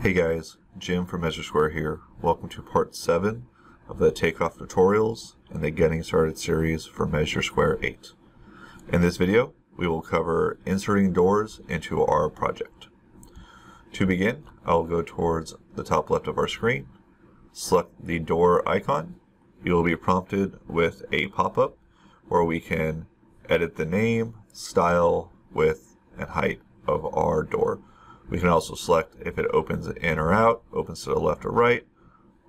Hey guys, Jim from MeasureSquare here. Welcome to part 7 of the Takeoff Tutorials and the Getting Started series for MeasureSquare 8. In this video, we will cover inserting doors into our project. To begin, I'll go towards the top left of our screen, select the door icon. You will be prompted with a pop-up where we can edit the name, style, width, and height of our door. We can also select if it opens in or out, opens to the left or right,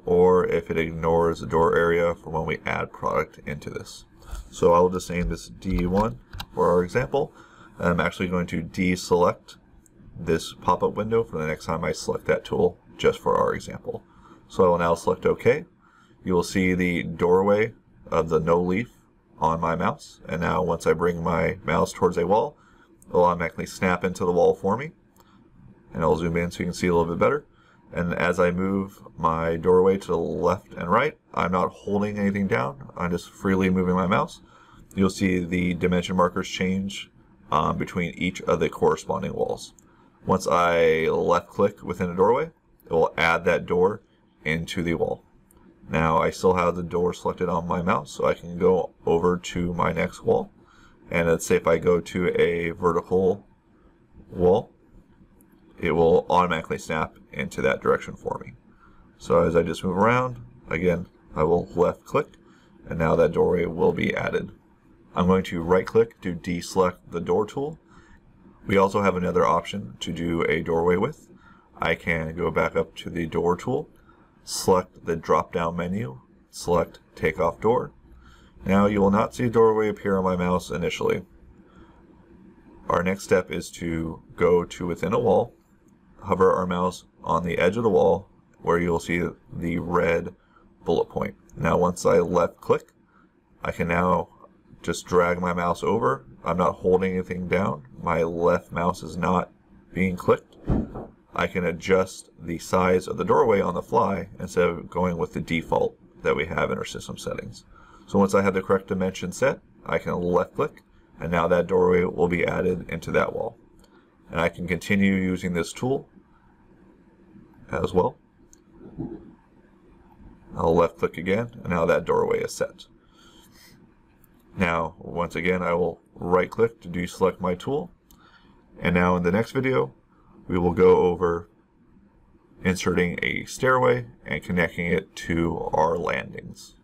or if it ignores the door area for when we add product into this. So I'll just name this D1 for our example. I'm actually going to deselect this pop-up window for the next time I select that tool just for our example. So I will now select OK. You will see the doorway of the no leaf on my mouse. And now once I bring my mouse towards a wall, it will automatically snap into the wall for me. And I'll zoom in so you can see a little bit better. And as I move my doorway to the left and right, I'm not holding anything down. I'm just freely moving my mouse. You'll see the dimension markers change between each of the corresponding walls. Once I left click within a doorway, it will add that door into the wall. Now I still have the door selected on my mouse, so I can go over to my next wall. And let's say if I go to a vertical wall, it will automatically snap into that direction for me. So as I just move around, again, I will left click, and now that doorway will be added. I'm going to right click to deselect the door tool. We also have another option to do a doorway width. I can go back up to the door tool, select the drop down menu, select takeoff door. Now you will not see a doorway appear on my mouse initially. Our next step is to go to within a wall, hover our mouse on the edge of the wall where you'll see the red bullet point. Now once I left click, I can now just drag my mouse over. I'm not holding anything down. My left mouse is not being clicked. I can adjust the size of the doorway on the fly instead of going with the default that we have in our system settings. So once I have the correct dimension set, I can left click, and now that doorway will be added into that wall. And I can continue using this tool as well. I'll left click again, and now that doorway is set. Now, once again, I will right click to deselect my tool. And now in the next video, we will go over inserting a stairway and connecting it to our landings.